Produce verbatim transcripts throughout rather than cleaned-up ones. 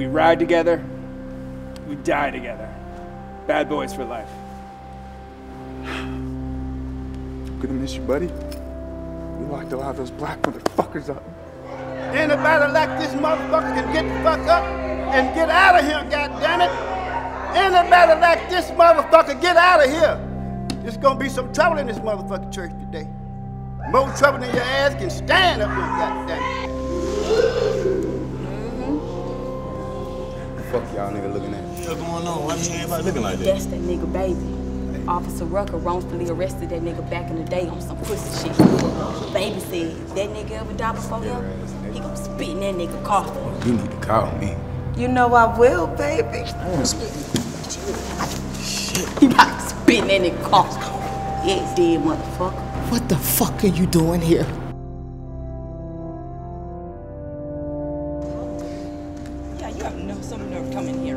We ride together, we die together. Bad boys for life. I'm gonna miss you, buddy. You locked a lot of those black motherfuckers up. Anybody like this motherfucker can get the fuck up and get out of here, goddammit. Anybody like this motherfucker, get out of here. There's gonna be some trouble in this motherfucking church today. More trouble than your ass can stand up here, goddammit. Fuck y'all nigga looking at? What's going on? Why is everybody looking like that? That's that nigga baby. Hey. Officer Rucker wrongfully arrested that nigga back in the day on some pussy shit. Baby said, if that nigga ever die before him, he gonna spit in that nigga coffin. You need to call me. You know I will, baby. I wanna spit in shit. He about to spit in that nigga coffin. Yeah, dead motherfucker. What the fuck are you doing here? You have no some nerve coming here.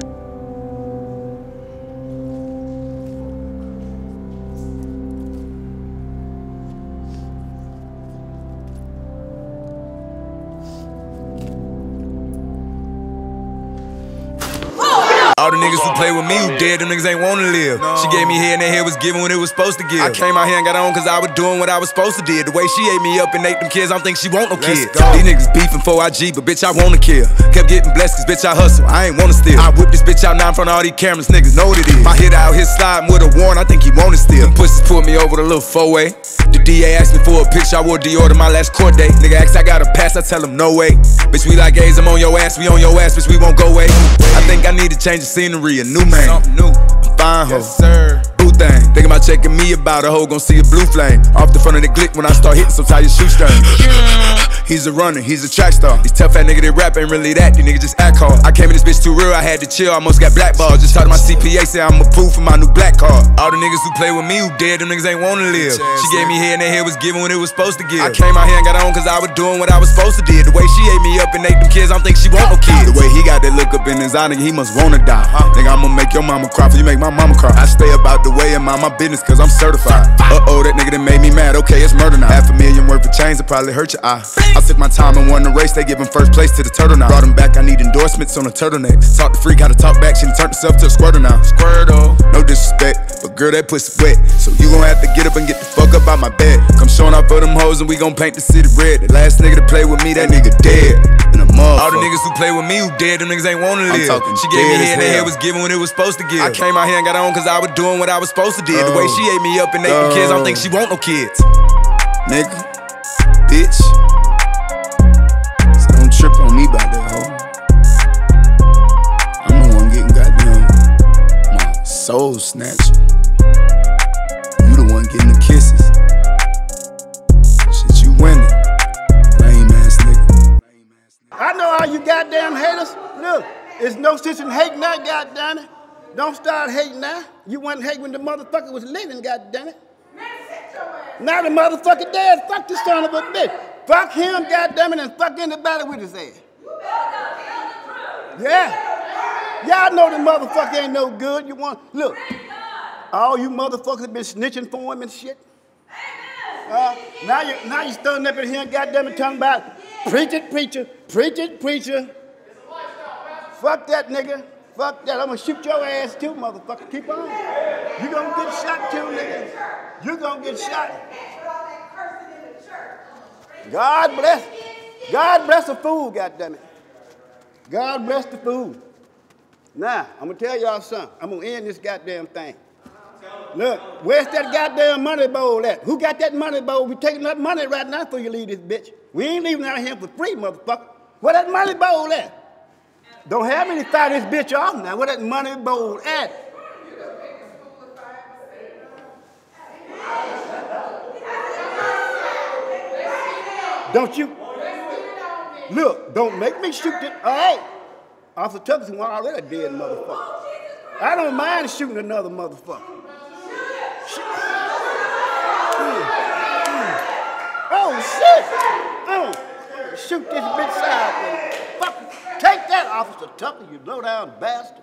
All the niggas who play with me who dead, them niggas ain't wanna live. No. She gave me hair and that hair was given when it was supposed to give. I came out here and got on cause I was doing what I was supposed to do. The way she ate me up and ate them kids, I don't think she want no kids. These niggas beefing for I G, but bitch I wanna kill. Kept getting blessed cause bitch I hustle, I ain't wanna steal. I whip this bitch out now in front of all these cameras, niggas know what it is. My hit out here sliding with a warrant, I think he wanna steal. Them pussies pulled me over the little four-way. The D A asked me for a picture, I wore Dior to my last court date. Nigga asked I got a pass, I tell him no way. Bitch we like A's, I'm on your ass, we on your ass, bitch we won't go away. I think I need to change the scenery, a new man. Something new. I'm fine, ho. Yes, sir. Boo thing. Thinking about checking me about a hoe, gon' see a blue flame. Off the front of the glick when I start hitting some tired shoestring. He's a runner, he's a track star. These tough ass nigga that rap ain't really that. These niggas just act hard. I came in this bitch too real, I had to chill. I almost got blackballed. Just talked to my C P A, said I'm approved for my new black card. All the niggas who play with me who dead, them niggas ain't wanna live. She gave me hair and that hair was given when it was supposed to give. I came out here and got on cause I was doing what I was supposed to do. The way she ate me up and ate them kids, I don't think she want no kids. The way he got that look up in his eye, nigga, he must wanna die. Huh? Nigga, I'ma make your mama cry for you make my mama cry. I stay about the way and mind my business cause I'm certified. Uh-oh, that nigga that made me mad, okay, it's murder now. Half a million worth of chains, it probably hurt your eye. I took my time and won the race, they giving first place to the turtle now. Brought him back, I need endorsements on a turtleneck. Talk to freak, gotta talk back, she done turned herself to a squirter now. Squirtle, no disrespect, but girl that pussy wet. So you gon' have to get up and get the fuck up out my bed. Come showing off for them hoes and we gon' paint the city red. The last nigga to play with me, that nigga dead. And a motherfucker. All the niggas who play with me who dead, them niggas ain't wanna live. She gave me hair and that hair was given when it was supposed to give. I came out here and got on cause I was doing what I was supposed to do. The way she ate me up and ate them kids, I don't think she want no kids. Nigga, bitch. Trip on me about that hoe. I'm the one getting goddamn my soul snatched. You the one getting the kisses. Shit, you winning, lame ass nigga. I know all you goddamn haters. Look, it's no sense in hating that, goddammit. Don't start hating now. You wasn't hating when the motherfucker was living, goddammit. Now the motherfucker dead. Fuck this son of a bitch. Fuck him, goddammit, and fuck anybody with his ass. Yeah. Y'all know the motherfucker ain't no good. You want, look, all you motherfuckers been snitching for him and shit. Uh, now you now you standing up in here and goddammit talking about preach it, preacher, preach it, preacher. Fuck that nigga. Fuck that. I'm gonna shoot your ass too, motherfucker. Keep on. You gonna get shot too, nigga. You gonna get shot. God bless, God bless the fool, goddammit. God bless the fool. Now, I'm going to tell y'all something. I'm going to end this goddamn thing. Look, where's that goddamn money bowl at? Who got that money bowl? We taking that money right now before you leave this bitch. We ain't leaving out here for free, motherfucker. Where that money bowl at? Don't have me to fire this bitch off now. Where that money bowl at? Don't you? Look, don't make me shoot this. All right. Officer Tucker's one already dead motherfucker. I don't mind shooting another motherfucker. Shit. Oh, shit. Oh, shoot this bitch sideways. Fuck. Take that, Officer Tucker, you low down bastard.